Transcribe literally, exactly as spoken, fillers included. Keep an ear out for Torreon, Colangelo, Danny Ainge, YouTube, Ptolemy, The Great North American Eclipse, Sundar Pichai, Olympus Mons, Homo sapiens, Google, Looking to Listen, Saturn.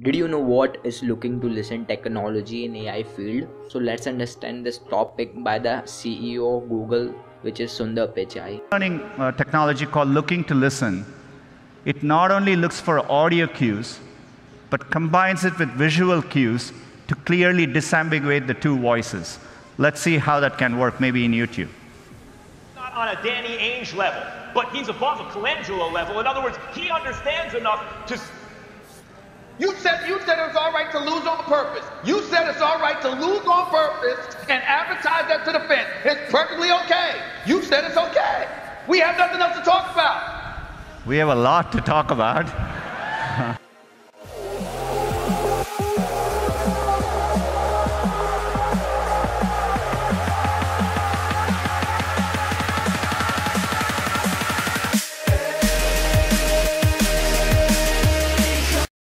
Did you know what is Looking to Listen technology in A I field? So let's understand this topic by the C E O of Google, which is Sundar Pichai. Learning uh, technology called Looking to Listen, it not only looks for audio cues, but combines it with visual cues to clearly disambiguate the two voices. Let's see how that can work, maybe in YouTube. Not on a Danny Ainge level, but he's above a Colangelo level. In other words, he understands enough to... You said, you said it's all right to lose on purpose. You said it's all right to lose on purpose and advertise that to the fence. It's perfectly okay. You said it's okay. We have nothing else to talk about. We have a lot to talk about.